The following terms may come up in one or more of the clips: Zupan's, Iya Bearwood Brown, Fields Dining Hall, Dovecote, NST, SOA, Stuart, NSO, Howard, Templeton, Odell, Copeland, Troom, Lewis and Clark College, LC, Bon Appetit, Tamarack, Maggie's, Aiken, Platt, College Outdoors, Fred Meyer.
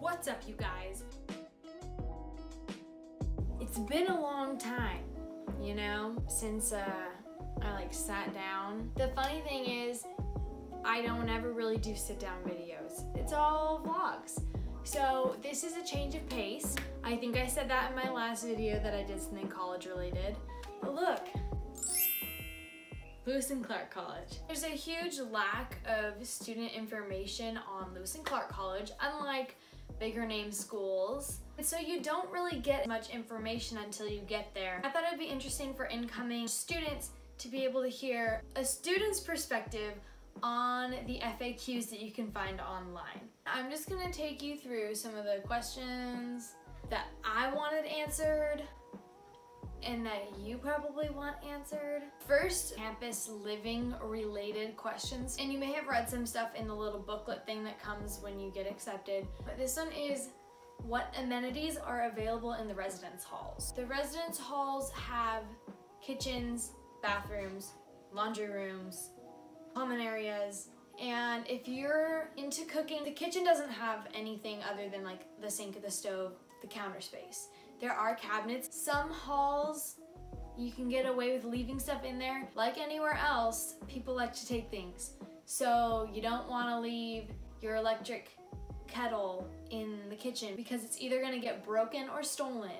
What's up, you guys? It's been a long time, you know, since I like sat down. The funny thing is, I don't ever really do sit-down videos. It's all vlogs. So this is a change of pace. I think I said that in my last video that I did something college-related. But look, Lewis and Clark College. There's a huge lack of student information on Lewis and Clark College, unlike bigger name schools. And so you don't really get much information until you get there. I thought it'd be interesting for incoming students to be able to hear a student's perspective on the FAQs that you can find online. I'm just gonna take you through some of the questions that I wanted answered and that you probably want answered. First, campus living related questions. And you may have read some stuff in the little booklet thing that comes when you get accepted. But this one is, what amenities are available in the residence halls? The residence halls have kitchens, bathrooms, laundry rooms, common areas, and if you're into cooking, the kitchen doesn't have anything other than like the sink, the stove, the counter space. There are cabinets. Some halls, you can get away with leaving stuff in there. Like anywhere else, people like to take things. So you don't wanna leave your electric kettle in the kitchen because it's either gonna get broken or stolen.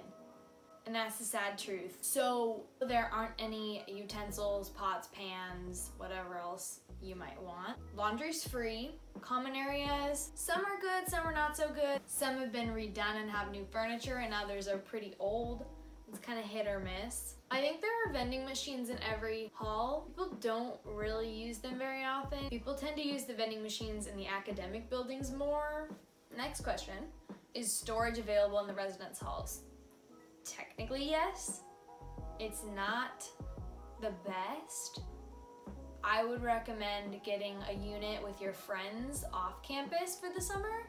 And that's the sad truth. So there aren't any utensils, pots, pans, whatever else you might want. Laundry's free. Common areas, some are good, some are not so good. Some have been redone and have new furniture and others are pretty old. It's kind of hit or miss. I think there are vending machines in every hall. People don't really use them very often. People tend to use the vending machines in the academic buildings more. Next question, is storage available in the residence halls? Technically, yes. It's not the best. I would recommend getting a unit with your friends off campus for the summer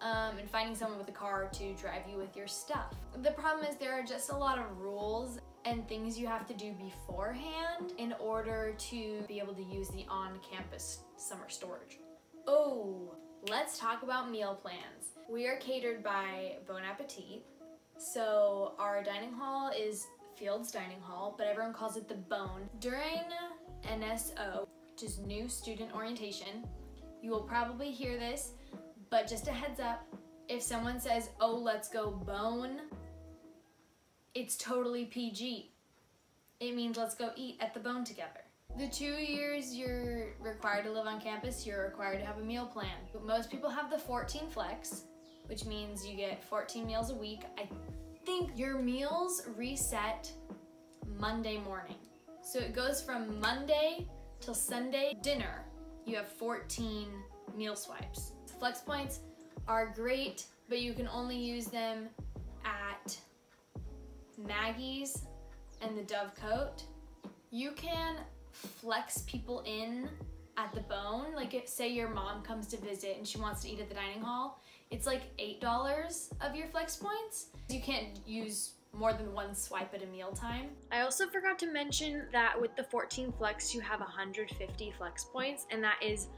and finding someone with a car to drive you with your stuff. The problem is there are just a lot of rules and things you have to do beforehand in order to be able to use the on-campus summer storage. Oh, let's talk about meal plans. We are catered by Bon Appetit. So our dining hall is Fields Dining Hall, but everyone calls it the Bone. During NSO, which is New Student Orientation, you will probably hear this, but just a heads up, if someone says, oh, let's go Bone, it's totally PG. It means let's go eat at the Bone together. The 2 years you're required to live on campus, you're required to have a meal plan. But most people have the 14 flex, which means you get 14 meals a week. I think your meals reset Monday morning. So it goes from Monday till Sunday dinner, you have 14 meal swipes. Flex points are great, but you can only use them at Maggie's and the Dovecote. You can flex people in at the Bone, like if, say your mom comes to visit and she wants to eat at the dining hall, it's like $8 of your flex points. You can't use more than one swipe at a meal time. I also forgot to mention that with the 14 flex, you have 150 flex points, and that is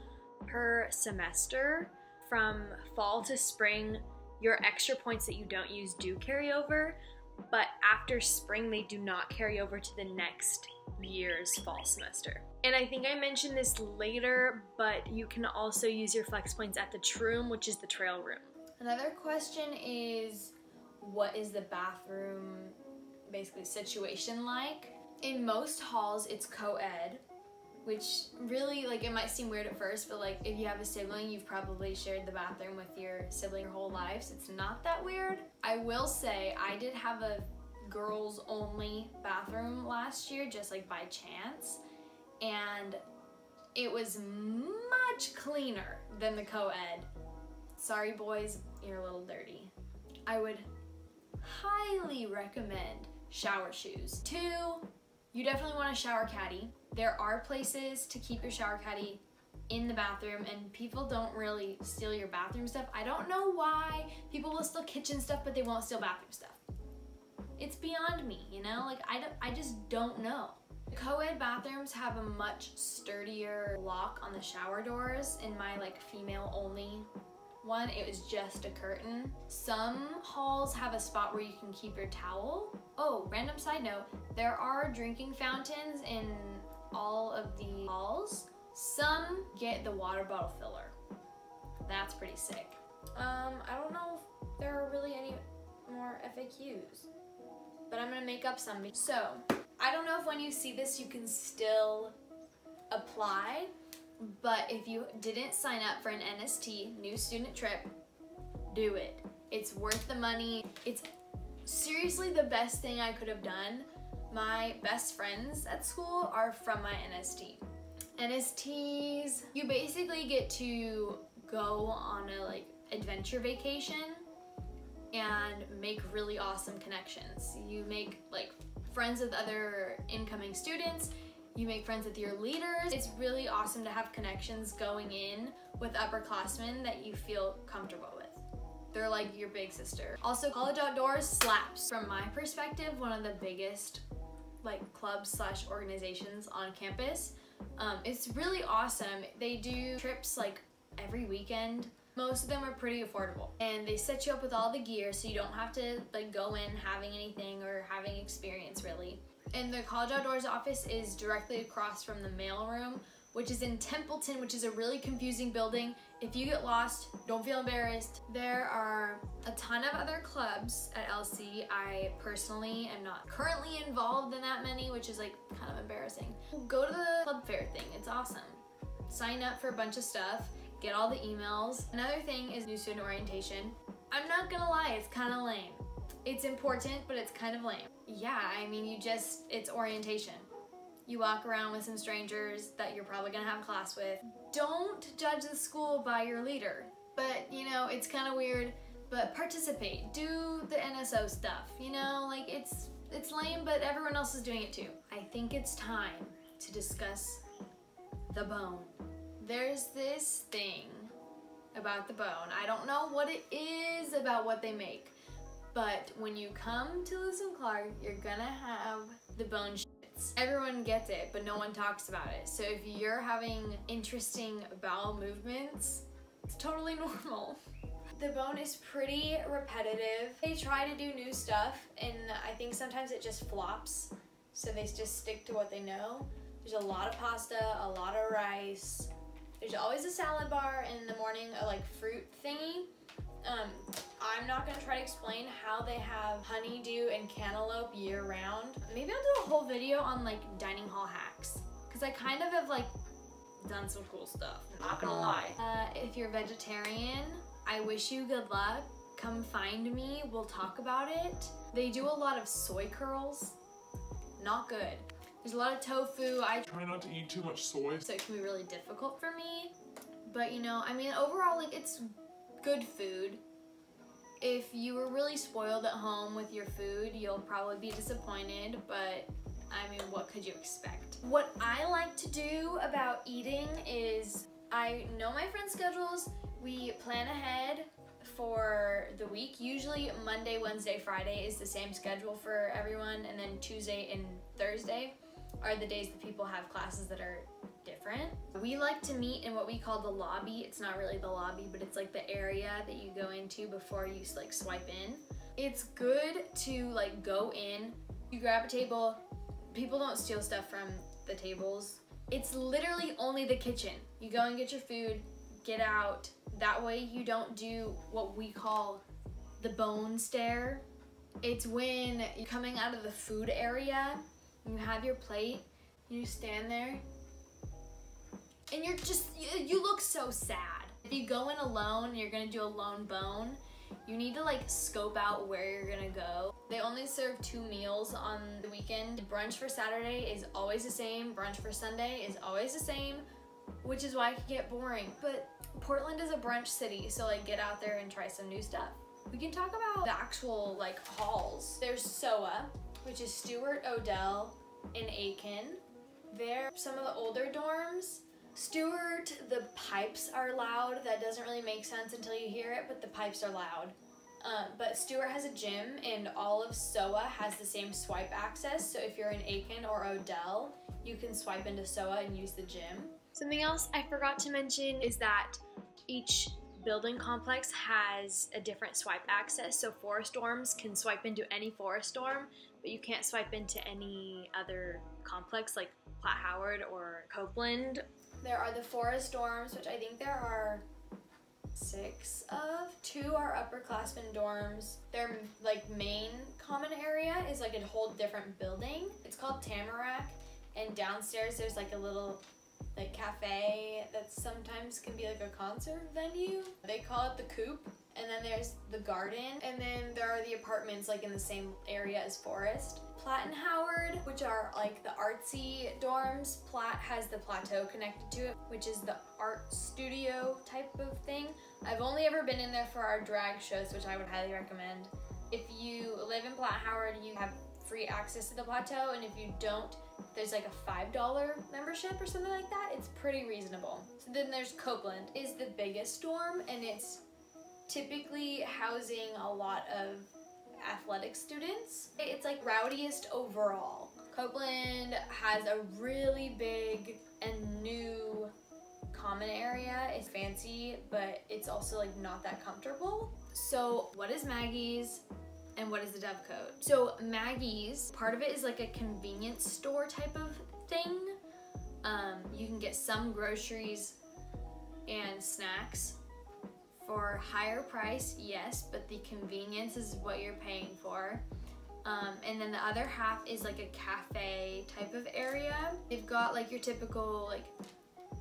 per semester. From fall to spring, your extra points that you don't use do carry over, but after spring, they do not carry over to the next year's fall semester. And I think I mentioned this later, but you can also use your flex points at the Troom, which is the trail room. Another question is, what is the bathroom basically situation like? In most halls, it's co-ed, which really, like, it might seem weird at first, but like if you have a sibling, you've probably shared the bathroom with your sibling your whole lives. So it's not that weird. I will say I did have a girls only bathroom last year, just like by chance, and it was much cleaner than the co-ed. Sorry boys, you're a little dirty. I would highly recommend shower shoes. 2, you definitely want a shower caddy. There are places to keep your shower caddy in the bathroom, and people don't really steal your bathroom stuff. I don't know why. People will steal kitchen stuff, but they won't steal bathroom stuff. It's beyond me, you know? Like, I just don't know. Co-ed bathrooms have a much sturdier lock on the shower doors in my, like, female-only one, it was just a curtain. Some halls have a spot where you can keep your towel. Oh, random side note, there are drinking fountains in all of the halls. Some get the water bottle filler. That's pretty sick. I don't know if there are really any more FAQs, but I'm gonna make up some. So, I don't know if when you see this you can still apply, but if you didn't sign up for an NST, new student trip, do it. It's worth the money. It's seriously the best thing I could have done. My best friends at school are from my NST. NSTs, you basically get to go on a adventure vacation and make really awesome connections. You make friends with other incoming students. You make friends with your leaders. It's really awesome to have connections going in with upperclassmen that you feel comfortable with. They're like your big sister. Also, College Outdoors slaps. From my perspective, one of the biggest clubs / organizations on campus. It's really awesome. They do trips every weekend. Most of them are pretty affordable, and they set you up with all the gear so you don't have to go in having anything or having experience really. And the College Outdoors office is directly across from the mailroom, which is in Templeton, which is a really confusing building. If you get lost, don't feel embarrassed. There are a ton of other clubs at LC. I personally am not currently involved in that many, which is kind of embarrassing. Go to the club fair thing, it's awesome. Sign up for a bunch of stuff, get all the emails. Another thing is new student orientation. I'm not gonna lie, it's kind of lame. It's important, but it's kind of lame. Yeah, I mean, it's orientation. You walk around with some strangers that you're probably gonna have class with. Don't judge the school by your leader, but it's kind of weird, but participate. Do the NSO stuff, it's lame, but everyone else is doing it too. I think it's time to discuss the bone. There's this thing about the bone. I don't know what it is about what they make, but when you come to Lewis and Clark, you're gonna have the bone shits. Everyone gets it, but no one talks about it. So if you're having interesting bowel movements, it's totally normal. The bone is pretty repetitive. They try to do new stuff, and I think sometimes it just flops. So they just stick to what they know. There's a lot of pasta, a lot of rice. There's always a salad bar, and in the morning, a fruit thingy. I'm not gonna try to explain how they have honeydew and cantaloupe year round. Maybe I'll do a whole video on dining hall hacks, because I kind of have done some cool stuff. I'm not gonna lie. If you're vegetarian, I wish you good luck. Come find me, we'll talk about it. They do a lot of soy curls, not good. There's a lot of tofu. I try not to eat too much soy, so it can be really difficult for me. But I mean, overall, it's good food. If you were really spoiled at home with your food, you'll probably be disappointed, but I mean, what could you expect? What I like to do about eating is I know my friends' schedules. We plan ahead for the week. Usually Monday, Wednesday, Friday is the same schedule for everyone, and then Tuesday and Thursday are the days that people have classes that are different. We like to meet in what we call the lobby. It's not really the lobby, but it's the area that you go into before you swipe in. It's good to go in, you grab a table. People don't steal stuff from the tables. It's literally only the kitchen. You go and get your food, get out. That way you don't do what we call the bone stare. It's when you're coming out of the food area, you have your plate, you stand there, and you're just, you look so sad. If you go in alone, you're gonna do a lone bone, you need to scope out where you're gonna go. They only serve 2 meals on the weekend. Brunch for Saturday is always the same, brunch for Sunday is always the same, which is why it can get boring. But Portland is a brunch city, so get out there and try some new stuff. We can talk about the actual halls. There's SOA, which is Stuart, Odell, and Aiken. They're some of the older dorms. Stuart, the pipes are loud. That doesn't really make sense until you hear it, but the pipes are loud. But Stuart has a gym, and all of SOA has the same swipe access, so if you're in Aiken or Odell, you can swipe into SOA and use the gym. Something else I forgot to mention is that each building complex has a different swipe access, so forest dorms can swipe into any forest dorm, but you can't swipe into any other complex like Platt, Howard, or Copeland. There are the forest dorms, which I think there are 6 of. 2 are upperclassmen dorms. Their like main common area is like a whole different building. It's called Tamarack, and downstairs there's like a little like cafe that sometimes can be like a concert venue. They call it the Coop. And then there's the garden, and then there are the apartments like in the same area as forest. Platt and Howard, which are like the artsy dorms. Platt has the plateau connected to it, which is the art studio type of thing. I've only ever been in there for our drag shows, which I would highly recommend. If you live in Platt Howard, you have free access to the plateau, and if you don't, there's like a $5 membership or something like that. It's pretty reasonable. So then there's Copeland, is the biggest dorm, and it's typically housing a lot of athletic students. It's like rowdiest overall. Copeland has a really big and new common area. It's fancy, but it's also like not that comfortable. So what is Maggie's and what is the Dovecote? So Maggie's, part of it is like a convenience store type of thing. You can get some groceries and snacks for higher price, yes, but the convenience is what you're paying for. And then the other half is like a cafe type of area. They've got like your typical like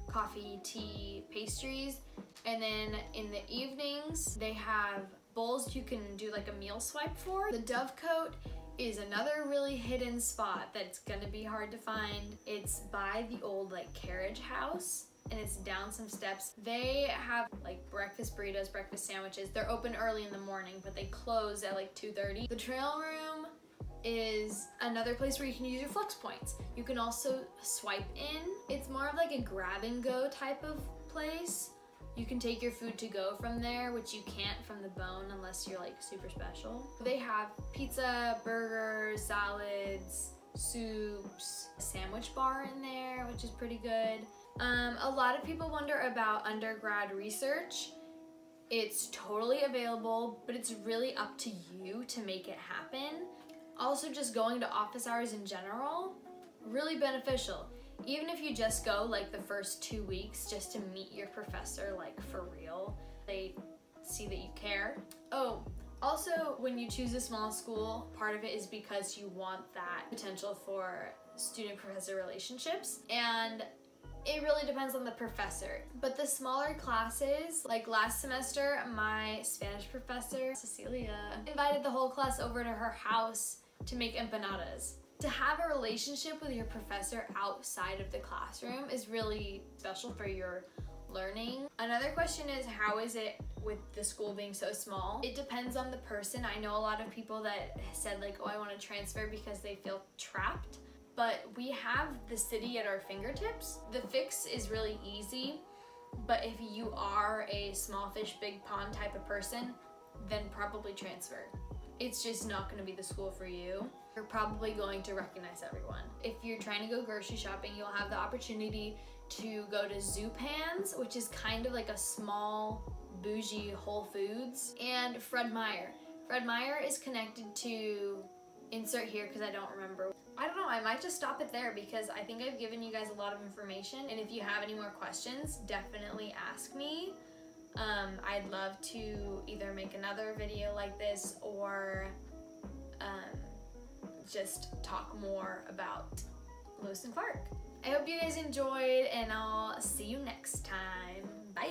coffee, tea, pastries. And then in the evenings, they have bowls you can do like a meal swipe for. The Dovecote is another really hidden spot that's gonna be hard to find. It's by the old like carriage house, and it's down some steps. They have like breakfast burritos, breakfast sandwiches. They're open early in the morning, but they close at like 2:30. The trail room is another place where you can use your flex points. You can also swipe in. It's more of like a grab and go type of place. You can take your food to go from there, which you can't from the Bone unless you're like super special. They have pizza, burgers, salads, soups, a sandwich bar in there, which is pretty good. A lot of people wonder about undergrad research. It's totally available, but it's really up to you to make it happen. Also, just going to office hours in general, really beneficial. Even if you just go like the first 2 weeks just to meet your professor, like for real, they see that you care. Oh, also when you choose a small school, part of it is because you want that potential for student-professor relationships, and it really depends on the professor. But the smaller classes, like last semester, my Spanish professor, Cecilia, invited the whole class over to her house to make empanadas. To have a relationship with your professor outside of the classroom is really special for your learning. Another question is, how is it with the school being so small? It depends on the person. I know a lot of people that said like, oh, I want to transfer because they feel trapped. But we have the city at our fingertips. The fix is really easy, but if you are a small fish, big pond type of person, then probably transfer. It's just not gonna be the school for you. You're probably going to recognize everyone. If you're trying to go grocery shopping, you'll have the opportunity to go to Zupan's, which is kind of like a small, bougie Whole Foods, and Fred Meyer. Fred Meyer is connected to, insert here because I don't remember. I don't know, I might just stop it there because I think I've given you guys a lot of information, and if you have any more questions, definitely ask me. I'd love to either make another video like this or just talk more about Lewis and Clark. I hope you guys enjoyed, and I'll see you next time. Bye!